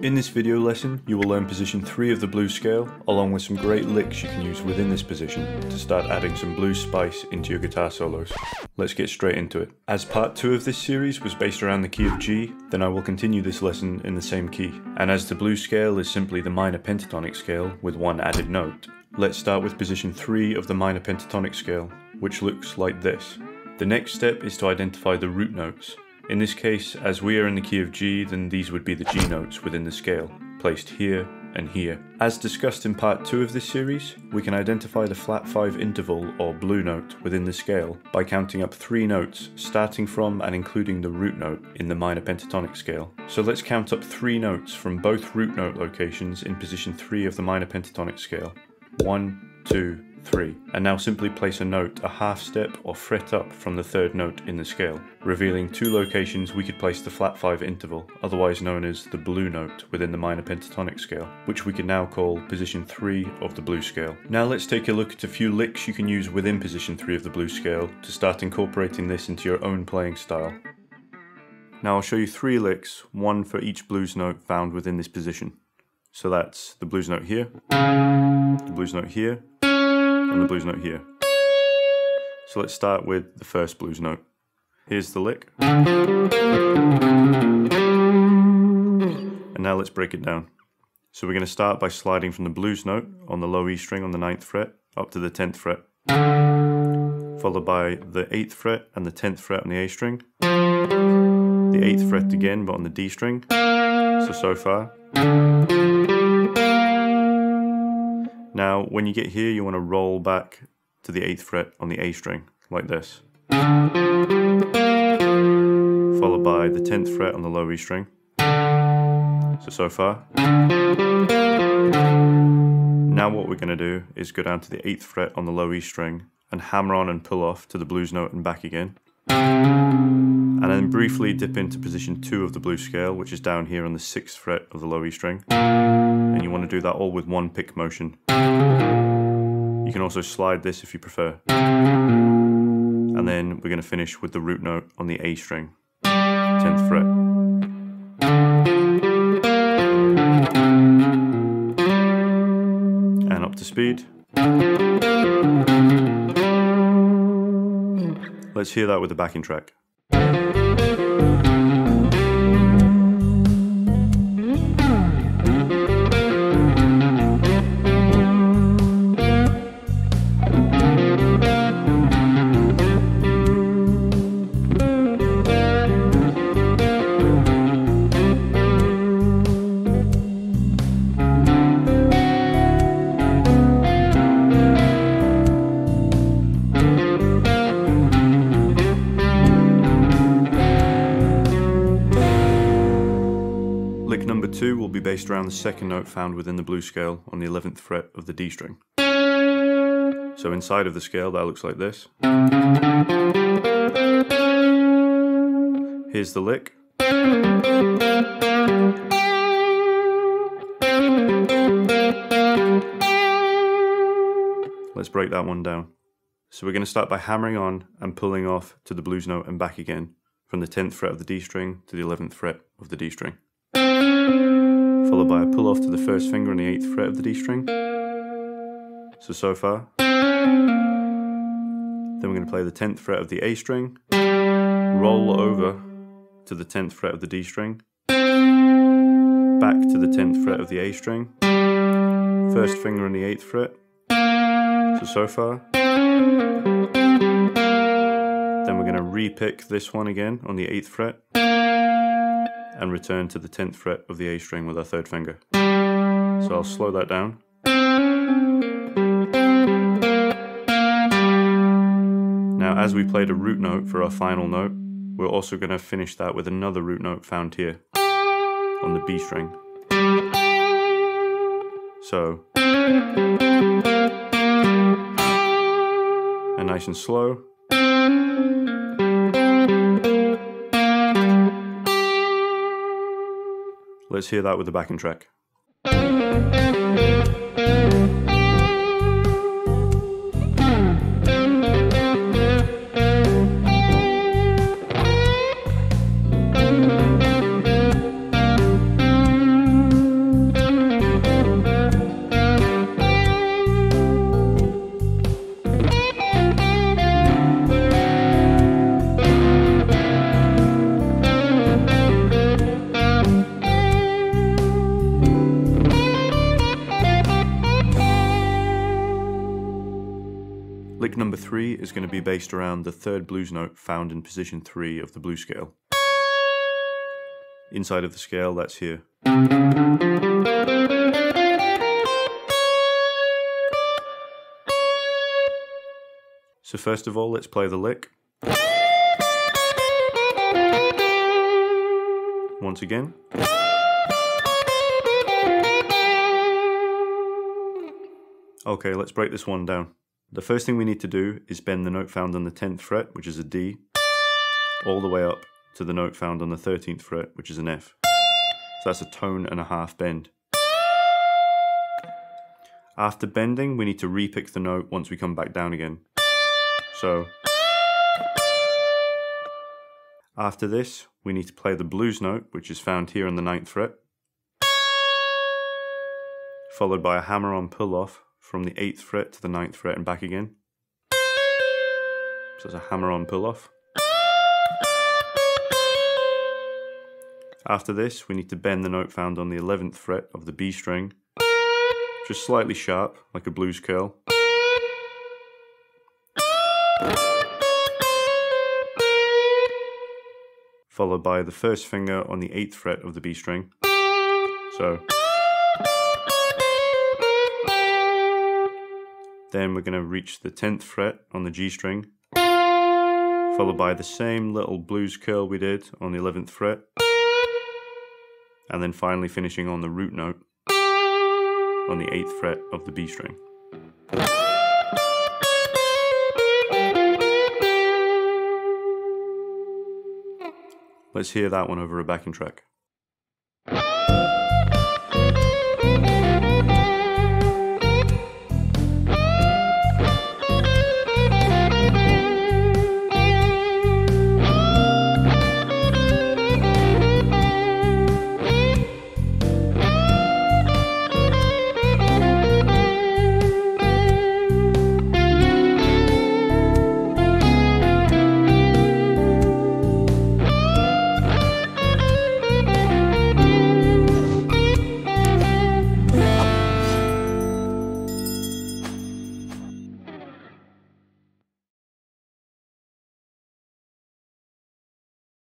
In this video lesson, you will learn position 3 of the blues scale, along with some great licks you can use within this position to start adding some blues spice into your guitar solos. Let's get straight into it. As part 2 of this series was based around the key of G, then I will continue this lesson in the same key. And as the blues scale is simply the minor pentatonic scale with one added note, let's start with position 3 of the minor pentatonic scale, which looks like this. The next step is to identify the root notes. In this case, as we are in the key of G, then these would be the G notes within the scale, placed here and here. As discussed in part 2 of this series, we can identify the flat 5 interval or blue note within the scale by counting up 3 notes, starting from and including the root note in the minor pentatonic scale. So let's count up 3 notes from both root note locations in position 3 of the minor pentatonic scale. 1, 2, 3, and now simply place a note a half step or fret up from the third note in the scale, revealing 2 locations we could place the flat 5 interval, otherwise known as the blue note within the minor pentatonic scale, which we can now call position 3 of the blues scale. Now let's take a look at a few licks you can use within position 3 of the blues scale to start incorporating this into your own playing style. Now I'll show you 3 licks, one for each blues note found within this position. So that's the blues note here, the blues note here, and the blues note here. So let's start with the first blues note. Here's the lick. And now let's break it down. So we're going to start by sliding from the blues note on the low E string on the 9th fret up to the 10th fret, followed by the 8th fret and the 10th fret on the A string, the 8th fret again but on the D string, so far. Now, when you get here, you want to roll back to the 8th fret on the A string, like this. Followed by the 10th fret on the low E string. So far. Now what we're going to do is go down to the 8th fret on the low E string and hammer on and pull off to the blues note and back again. And then briefly dip into position 2 of the blues scale, which is down here on the 6th fret of the low E string. And you want to do that all with one pick motion. You can also slide this if you prefer. And then we're going to finish with the root note on the A string, 10th fret. And up to speed. Let's hear that with the backing track. Number 2 will be based around the second note found within the blues scale on the 11th fret of the D string. So inside of the scale that looks like this. Here's the lick. Let's break that one down. So we're going to start by hammering on and pulling off to the blues note and back again from the 10th fret of the D string to the 11th fret of the D string. Followed by a pull off to the first finger on the 8th fret of the D string, so far. Then we're going to play the 10th fret of the A string, roll over to the 10th fret of the D string, back to the 10th fret of the A string, first finger on the 8th fret, so far. Then we're going to re-pick this one again on the 8th fret, and return to the 10th fret of the A string with our third finger. So I'll slow that down. Now as we played a root note for our final note, we're also going to finish that with another root note found here, on the B string. So. And nice and slow. Let's hear that with the backing track. Lick number 3 is going to be based around the third blues note found in position 3 of the blues scale. Inside of the scale, that's here. So first of all, let's play the lick. Once again. Okay, let's break this one down. The first thing we need to do is bend the note found on the 10th fret, which is a D, all the way up to the note found on the 13th fret, which is an F. So that's a tone and a half bend. After bending, we need to repick the note once we come back down again. So, after this, we need to play the blues note, which is found here on the 9th fret, followed by a hammer-on pull-off from the 8th fret to the 9th fret and back again. So it's a hammer-on pull-off. After this, we need to bend the note found on the 11th fret of the B string, just slightly sharp, like a blues curl. Followed by the first finger on the 8th fret of the B string. So. Then we're going to reach the 10th fret on the G string, followed by the same little blues curl we did on the 11th fret, and then finally finishing on the root note on the 8th fret of the B string. Let's hear that one over a backing track.